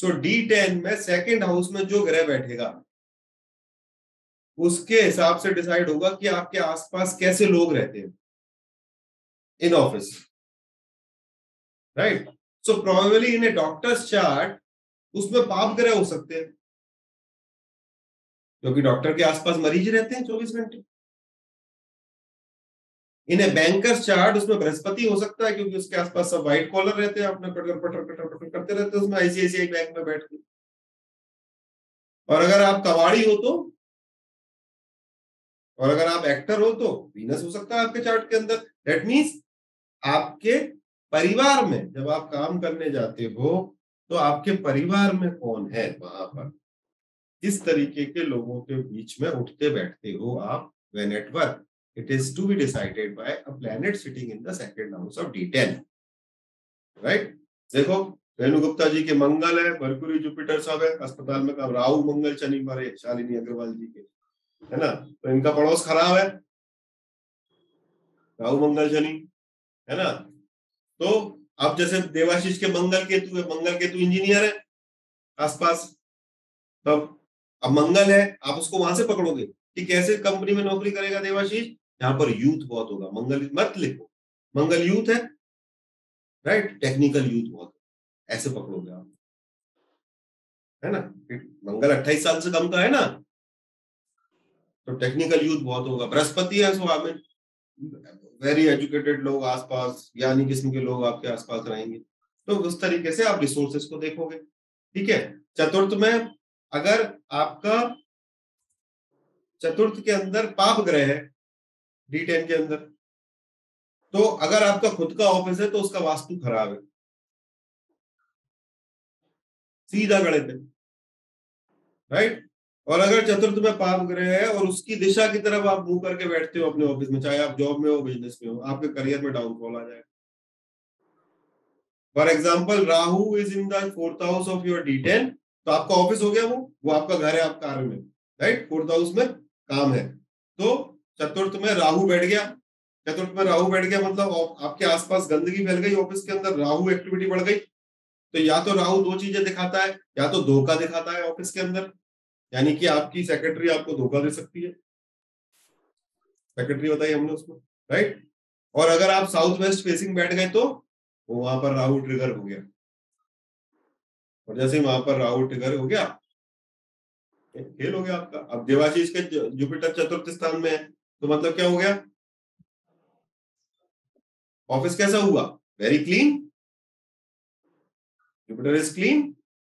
सो D10 में second house में जो ग्रह बैठेगा उसके हिसाब से डिसाइड होगा कि आपके आसपास कैसे लोग रहते हैं in office, right. So probably in a doctor's chart उसमें पाप ग्रह हो सकते हैं क्योंकि डॉक्टर के आसपास मरीज रहते हैं 24 घंटे। इन ए बैंकर्स चार्ट उसमें बृहस्पति हो सकता है क्योंकि उसके आसपास सब व्हाइट कॉलर रहते हैं, अपने पटर पटर पटर पटर करते रहते हैं उसमें ICICI बैंक में बैठ के। और अगर आप कवाड़ी हो तो, और अगर आप एक्टर हो तो वीनस हो सकता है आपके चार्ट के अंदर। दैट मींस आपके परिवार में जब आप काम करने जाते हो तो आपके परिवार में कौन है, वहां पर किस तरीके के लोगों के बीच में उठते बैठते हो आप when at work. It is to be decided by a planet sitting in the second house of D10, right? देखो वेणुगुप्ता जी के मंगल है, मरकुरी जुपिटर सब है, अस्पताल में कब राहु मंगल शनि मारे शालिनी अग्रवाल जी के, है ना। तो इनका पड़ोस खराब है, राहु मंगल शनि, है ना। तो अब जैसे देवाशीष के मंगल केतु है, मंगल केतु इंजीनियर है आसपास, तब अब मंगल है आप उसको वहां से पकड़ोगे कि कैसे कंपनी में नौकरी करेगा देवाशीष। यहाँ पर यूथ बहुत होगा, मंगल मत लिखो, मंगल यूथ है, राइट। टेक्निकल यूथ बहुत है, ऐसे पकड़ोगे आप, है ना। मंगल 28 साल से कम का है ना, तो टेक्निकल यूथ बहुत होगा। बृहस्पति है, सो हमें वेरी एजुकेटेड लोग आसपास, ज्ञानी किस्म के लोग आपके आसपास रहेंगे, तो उस तरीके से आप रिसोर्सेस को देखोगे, ठीक है। चतुर्थ में अगर आपका चतुर्थ के अंदर पाप ग्रह है D10 के अंदर, तो अगर आपका खुद का ऑफिस है तो उसका वास्तु खराब है, सीधा गणित है, राइट। और अगर चतुर्थ में पाप ग्रह है और उसकी दिशा की तरफ आप मुंह करके बैठते हो अपने ऑफिस में, चाहे आप जॉब में हो बिजनेस में हो, आपके करियर में डाउनफॉल आ जाएगा। For example Rahu is in the fourth house of your D10, तो आपका ऑफिस हो गया, वो आपका घर है, आप कार्य में, राइट। फोर्थ हाउस में काम है, तो चतुर्थ में राहु बैठ गया। चतुर्थ में राहु बैठ गया मतलब आपके आसपास गंदगी फैल गई ऑफिस के अंदर, राहु एक्टिविटी बढ़ गई। तो या तो राहु दो चीजें दिखाता है, या तो धोखा दिखाता है ऑफिस के अंदर, यानी कि आपकी सेक्रेटरी आपको धोखा दे सकती है, सेक्रेटरी बताई हमने उसको, राइट। और अगर आप साउथ वेस्ट फेसिंग बैठ गए तो वहां पर राहु ट्रिगर हो गया, और जैसे ही वहां पर राहु ट्रिगर हो गया खेल हो गया आपका। अब देवाशीष के जुपिटर चतुर्थ स्थान में है, तो मतलब क्या हो गया, ऑफिस कैसा हुआ, very clean, Jupiter is clean,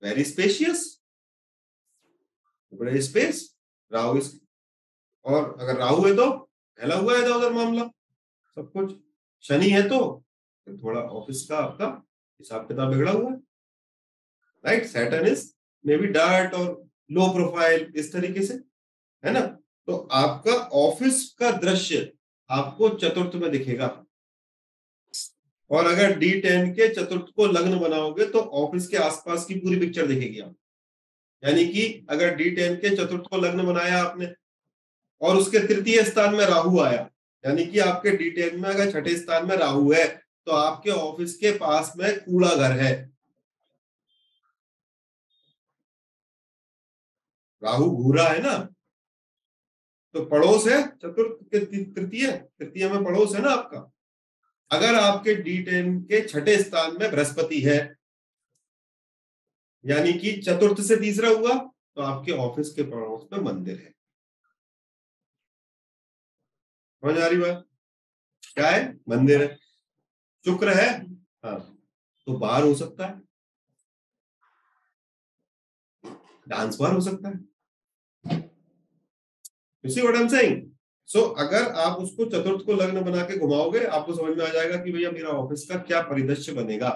very spacious, Jupiter is space, Rahu is, और अगर राहु है तो फैला हुआ है उधर मामला सब कुछ, शनि है तो थोड़ा ऑफिस का आपका हिसाब किताब बिगड़ा हुआ है, right. Saturn is maybe dark और लो प्रोफाइल, इस तरीके से, है ना। तो आपका ऑफिस का दृश्य आपको चतुर्थ में दिखेगा, और अगर D10 के चतुर्थ को लग्न बनाओगे तो ऑफिस के आसपास की पूरी पिक्चर दिखेगी आप, यानी कि अगर D10 के चतुर्थ को लग्न बनाया आपने और उसके तृतीय स्थान में राहु आया, यानी कि आपके D10 में अगर छठे स्थान में राहु है तो आपके ऑफिस के पास में कूड़ा घर है, राहु घूरा है ना, तो पड़ोस है चतुर्थ के तृतीय में पड़ोस है ना आपका। अगर आपके D10 के छठे स्थान में बृहस्पति है, यानी कि चतुर्थ से तीसरा हुआ, तो आपके ऑफिस के पड़ोस में मंदिर है, समझ आ रही बात, क्या है, मंदिर है। शुक्र है, हाँ, तो बार हो सकता है, डांस बार हो सकता है, You see what I'm saying? So, अगर आप उसको चतुर्थ को लग्न बना के घुमाओगे आपको समझ में आ जाएगा कि भैया मेरा ऑफिस का क्या परिदृश्य बनेगा।